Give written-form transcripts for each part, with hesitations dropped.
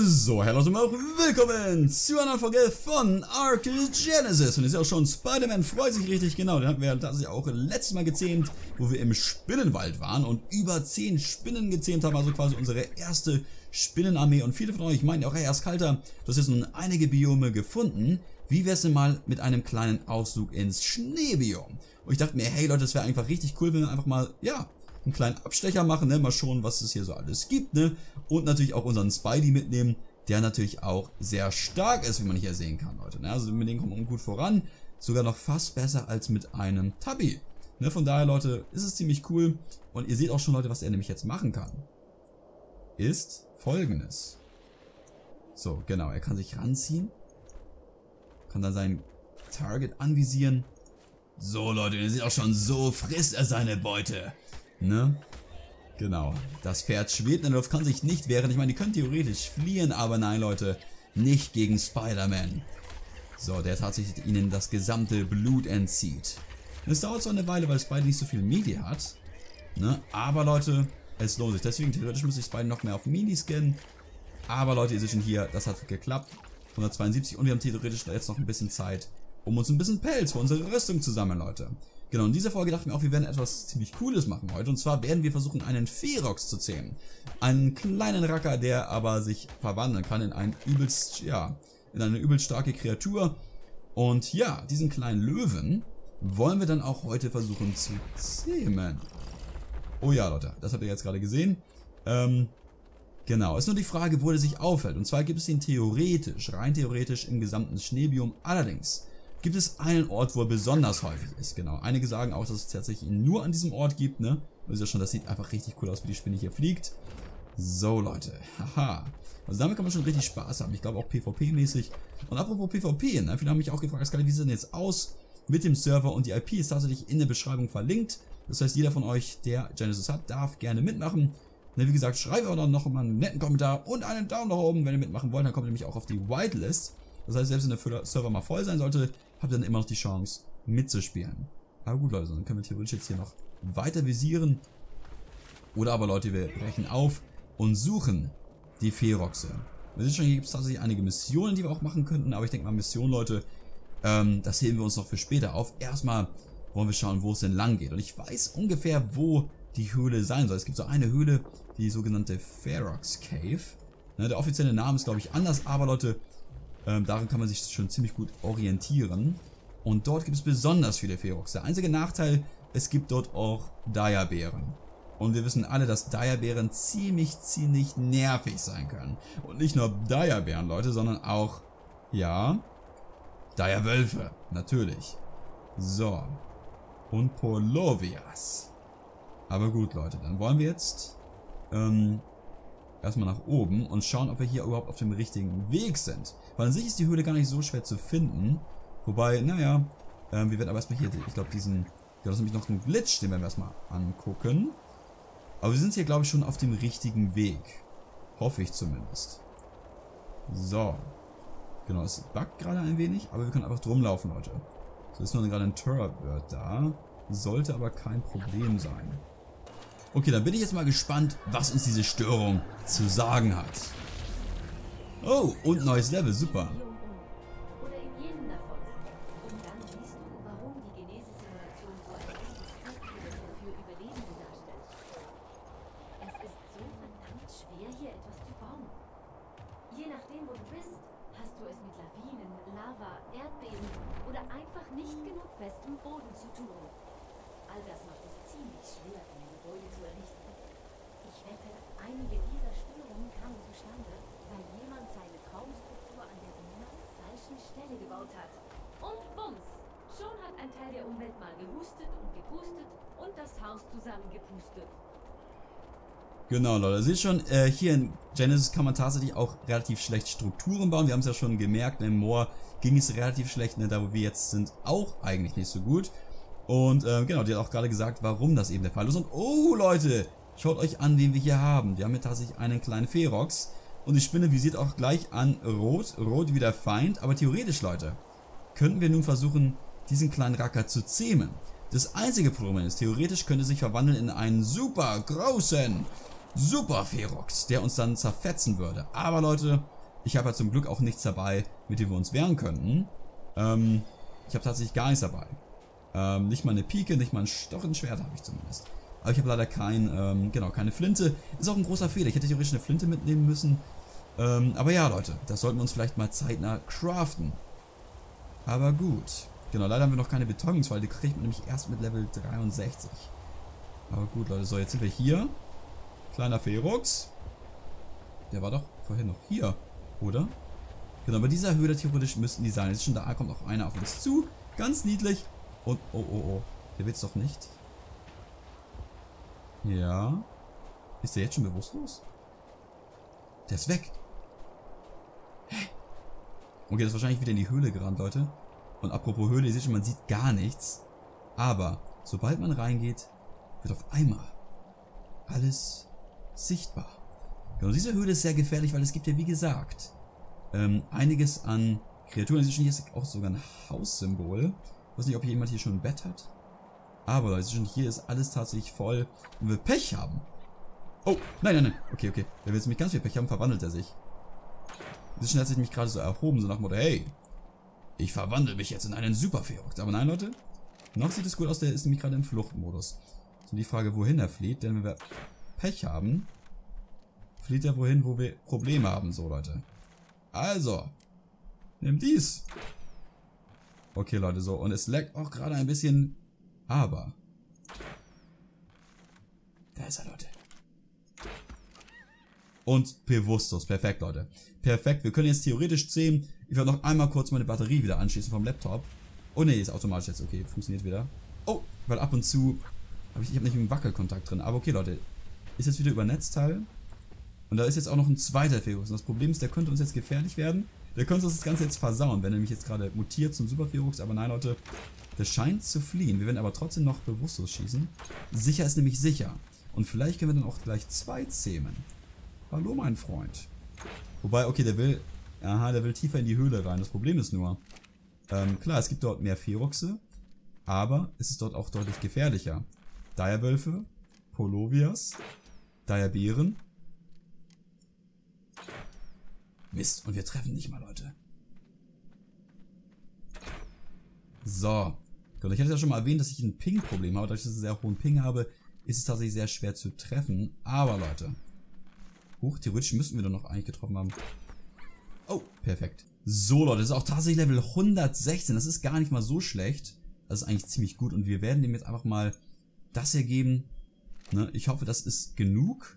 So, hallo und willkommen zu einer Folge von Arkus Genesis. Und ihr seht auch schon, Spider-Man freut sich richtig, genau. Den hatten wir tatsächlich auch letztes Mal gezähmt, wo wir im Spinnenwald waren und über 10 Spinnen gezähmt haben. Also quasi unsere erste Spinnenarmee. Und viele von euch meinen ja auch, hey, erst Kalter, du hast jetzt nun einige Biome gefunden. Wie wär's denn mal mit einem kleinen Ausflug ins Schneebiom? Und ich dachte mir, hey Leute, das wäre einfach richtig cool, wenn wir einfach mal, ja, einen kleinen Abstecher machen, ne? Mal schauen, was es hier so alles gibt, ne? Und natürlich auch unseren Spidey mitnehmen, der natürlich auch sehr stark ist, wie man hier sehen kann, Leute, ne? Also mit denen kommt man gut voran, sogar noch fast besser als mit einem Tabby, ne? Von daher, Leute, ist es ziemlich cool. Und ihr seht auch schon, Leute, was er nämlich jetzt machen kann, ist Folgendes. So, genau, er kann sich ranziehen, kann dann sein Target anvisieren. So, Leute, ihr seht auch schon, so frisst er seine Beute. Ne? Genau. Das Pferd schwebt in der Luft, kann sich nicht wehren. Ich meine, die können theoretisch fliehen, aber nein, Leute. Nicht gegen Spider-Man. So, der tatsächlich ihnen das gesamte Blut entzieht. Es dauert so eine Weile, weil Spidey nicht so viel Midi hat. Ne? Aber, Leute, es lohnt sich. Deswegen, theoretisch müsste ich Spidey noch mehr auf Midi scannen. Aber, Leute, ihr seht schon hier, das hat geklappt. 172. Und wir haben theoretisch jetzt noch ein bisschen Zeit, um uns ein bisschen Pelz für unsere Rüstung zu sammeln, Leute. Genau, in dieser Folge dachten wir auch, wir werden etwas ziemlich Cooles machen heute. Und zwar werden wir versuchen, einen Ferox zu zähmen. Einen kleinen Racker, der aber sich verwandeln kann in einen übelst, ja, in eine übelst starke Kreatur. Und ja, diesen kleinen Löwen wollen wir dann auch heute versuchen zu zähmen. Oh ja, Leute, das habt ihr jetzt gerade gesehen. Genau, ist nur die Frage, wo der sich aufhält. Und zwar gibt es ihn theoretisch, rein theoretisch im gesamten Schneebiom. Allerdings gibt es einen Ort, wo er besonders häufig ist, genau. Einige sagen auch, dass es tatsächlich ihn nur an diesem Ort gibt, ne? Ihr seht schon, das sieht einfach richtig cool aus, wie die Spinne hier fliegt. So, Leute, haha. Also damit kann man schon richtig Spaß haben. Ich glaube auch PvP-mäßig. Und apropos PvP, ne? Viele haben mich auch gefragt, Sky, wie sieht denn jetzt aus mit dem Server? Und die IP ist tatsächlich in der Beschreibung verlinkt. Das heißt, jeder von euch, der Genesis hat, darf gerne mitmachen. Ne, wie gesagt, schreibt auch noch mal einen netten Kommentar und einen Daumen nach oben, wenn ihr mitmachen wollt. Dann kommt ihr nämlich auch auf die Whitelist. Das heißt, selbst wenn der Server mal voll sein sollte, habt ihr dann immer noch die Chance mitzuspielen. Aber gut, Leute, dann können wir theoretisch jetzt hier noch weiter visieren. Oder aber, Leute, wir brechen auf und suchen die Feroxe. Wir sehen schon, hier gibt es tatsächlich einige Missionen, die wir auch machen könnten. Aber ich denke mal, Missionen, Leute, das heben wir uns noch für später auf. Erstmal wollen wir schauen, wo es denn lang geht. Und ich weiß ungefähr, wo die Höhle sein soll. Es gibt so eine Höhle, die sogenannte Ferox Cave. Ne, der offizielle Name ist, glaube ich, anders. Aber, Leute, darin kann man sich schon ziemlich gut orientieren. Und dort gibt es besonders viele Ferox. Der einzige Nachteil, es gibt dort auch Diabären. Und wir wissen alle, dass Diabären ziemlich nervig sein können. Und nicht nur Diabären, Leute, sondern auch, ja, Direwölfe, natürlich. So. Und Polovias. Aber gut, Leute, dann wollen wir jetzt erstmal nach oben und schauen, ob wir hier überhaupt auf dem richtigen Weg sind. Weil an sich ist die Höhle gar nicht so schwer zu finden. Wobei, naja, wir werden aber erstmal hier, ich glaube, diesen, das ist nämlich noch ein Glitch, den werden wir erstmal angucken. Aber wir sind hier, glaube ich, schon auf dem richtigen Weg. Hoffe ich zumindest. So. Genau, es buggt gerade ein wenig, aber wir können einfach drum laufen, Leute. So, ist nur gerade ein Terrorbird da. Sollte aber kein Problem sein. Okay, dann bin ich jetzt mal gespannt, was uns diese Störung zu sagen hat. Oh, und neues Level, super. Genau, Leute, ihr seht schon, hier in Genesis kann man tatsächlich auch relativ schlecht Strukturen bauen. Wir haben es ja schon gemerkt, im Moor ging es relativ schlecht, ne? Da wo wir jetzt sind, auch eigentlich nicht so gut. Und genau, die hat auch gerade gesagt, warum das eben der Fall ist. Und oh, Leute, schaut euch an, wen wir hier haben. Wir haben hier tatsächlich einen kleinen Ferox. Und die Spinne visiert auch gleich an Rot, Rot wie der Feind. Aber theoretisch, Leute, könnten wir nun versuchen, diesen kleinen Racker zu zähmen. Das einzige Problem ist, theoretisch könnte sich verwandeln in einen super großen Super-Ferox, der uns dann zerfetzen würde. Aber Leute, ich habe ja zum Glück auch nichts dabei, mit dem wir uns wehren könnten. Ich habe tatsächlich gar nichts dabei. Nicht mal eine Pike, nicht mal ein Stochenschwert habe ich zumindest. Aber ich habe leider kein, genau, keine Flinte. Ist auch ein großer Fehler. Ich hätte theoretisch eine Flinte mitnehmen müssen. Aber ja, Leute, das sollten wir uns vielleicht mal zeitnah craften. Aber gut. Genau, leider haben wir noch keine Betäubungswelle. Die kriegt man nämlich erst mit Level 63. Aber gut, Leute. So, jetzt sind wir hier. Kleiner Ferox. Der war doch vorhin noch hier, oder? Genau, bei dieser Höhe theoretisch müssten die sein. Jetzt schon da kommt auch einer auf uns zu. Ganz niedlich. Und, oh. Der wird's doch nicht. Ja. Ist der jetzt schon bewusstlos? Der ist weg. Hä? Okay, das ist wahrscheinlich wieder in die Höhle gerannt, Leute. Und apropos Höhle, ihr seht schon, man sieht gar nichts. Aber sobald man reingeht, wird auf einmal alles sichtbar. Genau, diese Höhle ist sehr gefährlich, weil es gibt ja, wie gesagt, einiges an Kreaturen. Ihr seht schon, hier ist auch sogar ein Haussymbol. Ich weiß nicht, ob hier jemand hier schon ein Bett hat. Aber Leute, schon hier ist alles tatsächlich voll. Wenn wir Pech haben. Oh, nein. Okay. Wenn wir jetzt nämlich ganz viel Pech haben, verwandelt er sich. Inzwischen hat sich mich gerade so erhoben, so nach dem Motto, hey, ich verwandle mich jetzt in einen Super-Ferox. Aber nein, Leute, noch sieht es gut aus, der ist nämlich gerade im Fluchtmodus. Und die Frage, wohin er flieht, denn wenn wir Pech haben, flieht er wohin, wo wir Probleme haben, so Leute. Also, nimm dies. Okay, Leute, so. Und es laggt auch gerade ein bisschen. Aber da ist er, Leute. Und bewusstlos. Perfekt, Leute. Perfekt. Wir können jetzt theoretisch zähmen. Ich werde noch einmal kurz meine Batterie wieder anschließen vom Laptop. Oh ne, ist automatisch jetzt. Okay, funktioniert wieder. Oh, weil ab und zu ich habe nicht einen Wackelkontakt drin. Aber okay, Leute. Ist jetzt wieder über Netzteil. Und da ist jetzt auch noch ein zweiter Ferox. Und das Problem ist, der könnte uns jetzt gefährlich werden. Der könnte uns das Ganze jetzt versauen, wenn er nämlich jetzt gerade mutiert zum Super-Ferox. Aber nein, Leute. Der scheint zu fliehen. Wir werden aber trotzdem noch bewusstlos schießen. Sicher ist nämlich sicher. Und vielleicht können wir dann auch gleich zwei zähmen. Hallo, mein Freund. Wobei, okay, der will... Aha, der will tiefer in die Höhle rein. Das Problem ist nur... klar, es gibt dort mehr Feroxe. Aber es ist dort auch deutlich gefährlicher. Direwölfe, Polovias, Diabären. Mist, und wir treffen nicht mal, Leute. So. Ich hatte ja schon mal erwähnt, dass ich ein Ping-Problem habe. Dadurch, dass ich einen sehr hohen Ping habe, ist es tatsächlich sehr schwer zu treffen. Aber, Leute. Huch, theoretisch müssten wir doch noch eigentlich getroffen haben. Oh, perfekt. So, Leute, das ist auch tatsächlich Level 116. Das ist gar nicht mal so schlecht. Das ist eigentlich ziemlich gut. Und wir werden dem jetzt einfach mal das hier geben. Ne? Ich hoffe, das ist genug.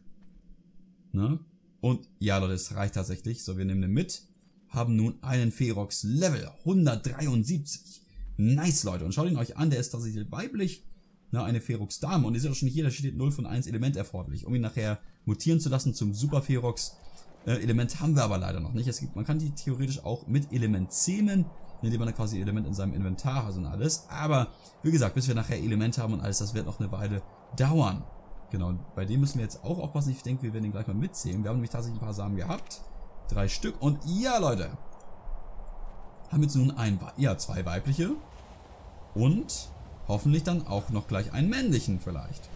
Ne? Und ja, Leute, es reicht tatsächlich. So, wir nehmen den mit. Haben nun einen Ferox Level 173. Nice, Leute. Und schaut ihn euch an, der ist tatsächlich weiblich. Na, eine Ferox Dame. Und ihr seht auch schon hier, da steht 0 von 1 Element erforderlich. Um ihn nachher mutieren zu lassen zum Super Ferox. Element haben wir aber leider noch nicht. Es gibt, man kann die theoretisch auch mit Element zähmen, indem man quasi Element in seinem Inventar hat und alles. Aber, wie gesagt, bis wir nachher Element haben und alles, das wird noch eine Weile dauern. Genau, bei dem müssen wir jetzt auch aufpassen. Ich denke, wir werden ihn gleich mal mitzähmen. Wir haben nämlich tatsächlich ein paar Samen gehabt. 3 Stück. Und ja, Leute, haben jetzt nun zwei weibliche und hoffentlich dann auch noch gleich einen männlichen vielleicht.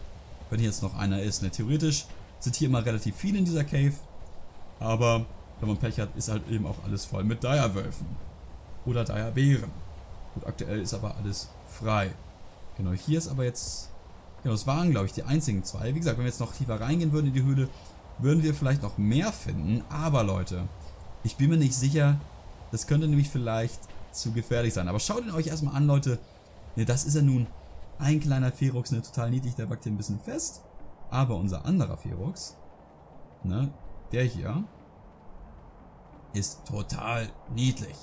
Wenn hier jetzt noch einer ist. Ne? Theoretisch sind hier immer relativ viele in dieser Cave. Aber wenn man Pech hat, ist halt eben auch alles voll mit Direwölfen. Oder Diabären. Gut, aktuell ist aber alles frei. Genau, hier ist aber jetzt... Genau, das waren, glaube ich, die einzigen zwei. Wie gesagt, wenn wir jetzt noch tiefer reingehen würden in die Höhle, würden wir vielleicht noch mehr finden. Aber Leute, ich bin mir nicht sicher... Das könnte nämlich vielleicht zu gefährlich sein. Aber schaut ihn euch erstmal an, Leute. Ne, das ist ja nun ein kleiner Ferox, ne, total niedlich. Der packt hier ein bisschen fest. Aber unser anderer Ferox, ne, der hier, ist total niedlich.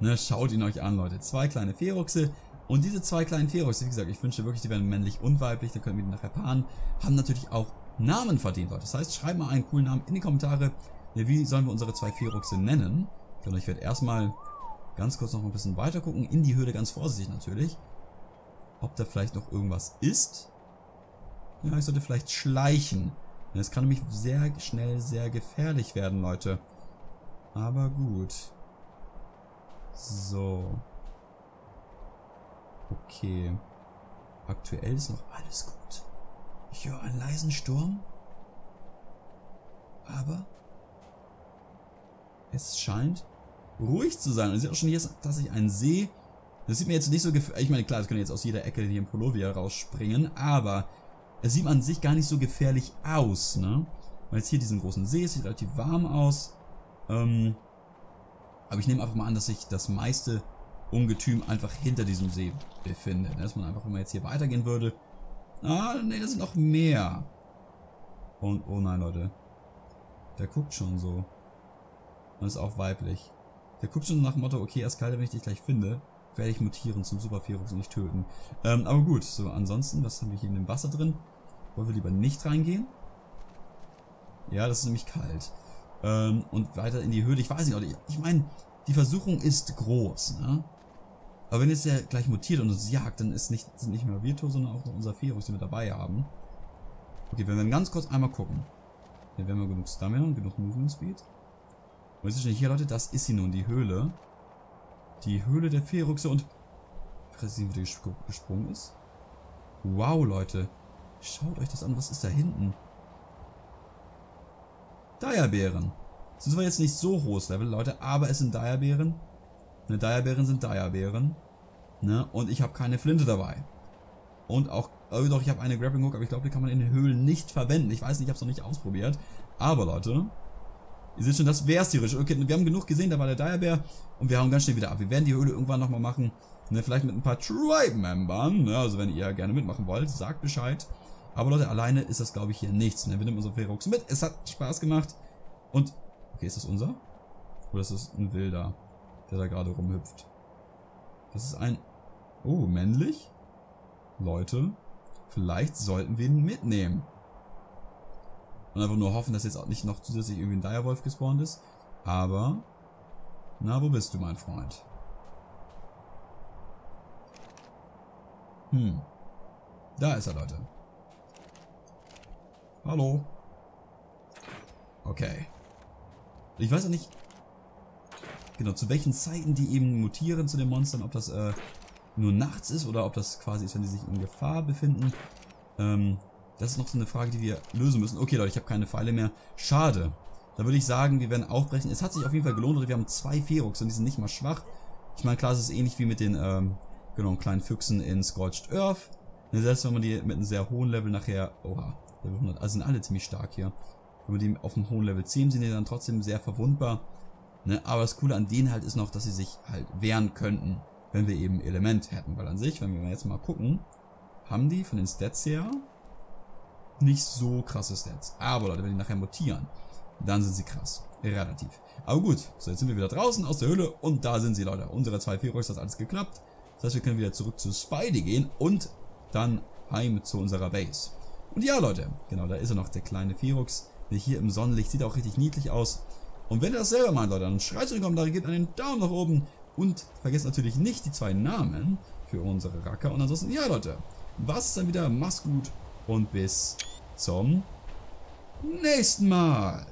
Ne, schaut ihn euch an, Leute. 2 kleine Feroxe. Und diese 2 kleinen Feroxe, wie gesagt, ich wünsche wirklich, die wären männlich und weiblich. Dann können wir die nachher paaren. Haben natürlich auch Namen verdient, Leute. Das heißt, schreibt mal einen coolen Namen in die Kommentare. Ne, wie sollen wir unsere 2 Feroxe nennen? Genau, ich werde erstmal ganz kurz noch ein bisschen weiter gucken. In die Höhle, ganz vorsichtig natürlich. Ob da vielleicht noch irgendwas ist. Ja, ich sollte vielleicht schleichen. Das kann nämlich sehr schnell sehr gefährlich werden, Leute. Aber gut. So. Okay. Aktuell ist noch alles gut. Ich höre einen leisen Sturm. Aber es scheint ruhig zu sein. Und ihr seht auch schon, hier ist tatsächlich ein See. Das sieht mir jetzt nicht so gefährlich. Ich meine, klar, das können jetzt aus jeder Ecke hier im Polovia rausspringen, aber es sieht an sich gar nicht so gefährlich aus, ne? Weil jetzt hier diesen großen See, es sieht relativ warm aus. Aber ich nehme einfach mal an, dass sich das meiste Ungetüm einfach hinter diesem See befindet. Dass man einfach, wenn man jetzt hier weitergehen würde. Ah, nee, das sind noch mehr. Und, oh nein, Leute. Der guckt schon so. Und ist auch weiblich. Der guckt schon nach dem Motto, okay, erst kalt, wenn ich dich gleich finde, werde ich mutieren zum Super-Ferox und nicht töten. Aber gut, so, ansonsten, was haben wir hier in dem Wasser drin? Wollen wir lieber nicht reingehen? Ja, das ist nämlich kalt. Und weiter in die Höhle, ich weiß nicht, Leute, ich meine, die Versuchung ist groß, ne? Aber wenn jetzt der gleich mutiert und uns jagt, dann ist sind nicht mehr wir, sondern auch unser Ferox, den wir dabei haben. Okay, wenn wir dann ganz kurz einmal gucken. Dann werden wir genug Stamina und genug Movement Speed. Und jetzt ist schon hier, Leute, das ist sie nun, die Höhle. Die Höhle der Feroxe und... Ich weiß nicht, wie die gesprungen ist. Wow, Leute. Schaut euch das an, was ist da hinten? Diabären. Das ist zwar jetzt nicht so hohes Level, Leute, aber es sind Diabären. Ne, Diabären sind Diabären. Ne? Und ich habe keine Flinte dabei. Und auch, doch, ich habe eine Grappling Hook, aber ich glaube, die kann man in den Höhlen nicht verwenden. Ich weiß nicht, ich habe es noch nicht ausprobiert. Aber, Leute, ihr seht schon, das wäre es theoretisch. Okay, wir haben genug gesehen, da war der Direwölfe und wir hauen ganz schnell wieder ab. Wir werden die Höhle irgendwann nochmal machen. Ne? Vielleicht mit ein paar Tribe-Membern. Ne? Also, wenn ihr gerne mitmachen wollt, sagt Bescheid. Aber, Leute, alleine ist das, glaube ich, hier nichts. Ne? Wir nehmen unsere Ferox mit. Es hat Spaß gemacht. Und, okay, ist das unser? Oder ist das ein Wilder, der da gerade rumhüpft? Das ist ein... Oh, männlich? Leute, vielleicht sollten wir ihn mitnehmen. Und einfach nur hoffen, dass jetzt auch nicht noch zusätzlich irgendwie ein Direwolf gespawnt ist. Aber, na, wo bist du, mein Freund? Hm. Da ist er, Leute. Hallo. Okay. Ich weiß ja nicht... Genau, zu welchen Zeiten die eben mutieren zu den Monstern, ob das nur nachts ist oder ob das quasi ist, wenn die sich in Gefahr befinden. Das ist noch so eine Frage, die wir lösen müssen. Okay, Leute, ich habe keine Pfeile mehr. Schade. Da würde ich sagen, wir werden aufbrechen. Es hat sich auf jeden Fall gelohnt, Leute. Wir haben 2 Ferox und die sind nicht mal schwach. Ich meine, klar, es ist ähnlich wie mit den genau, kleinen Füchsen in Scorched Earth. Selbst wenn man die mit einem sehr hohen Level nachher... Oha, Level 100. Also sind alle ziemlich stark hier. Wenn man die auf einem hohen Level 10 sind, die dann trotzdem sehr verwundbar. Ne, aber das Coole an denen halt ist noch, dass sie sich halt wehren könnten, wenn wir eben Element hätten. Weil an sich, wenn wir jetzt mal gucken, haben die von den Stats her nicht so krasse Stats. Aber Leute, wenn die nachher mutieren, dann sind sie krass. Relativ. Aber gut, so jetzt sind wir wieder draußen aus der Höhle und da sind sie, Leute. Unsere 2 Ferox hat alles geklappt. Das heißt, wir können wieder zurück zu Spidey gehen und dann heim zu unserer Base. Und ja, Leute, genau, da ist er noch, der kleine Ferox. Der hier im Sonnenlicht sieht auch richtig niedlich aus. Und wenn ihr das selber meint, Leute, dann schreibt es in die Kommentare, gebt einen Daumen nach oben und vergesst natürlich nicht die 2 Namen für unsere Racker. Und ansonsten, ja, Leute, was dann wieder, macht's gut und bis zum nächsten Mal.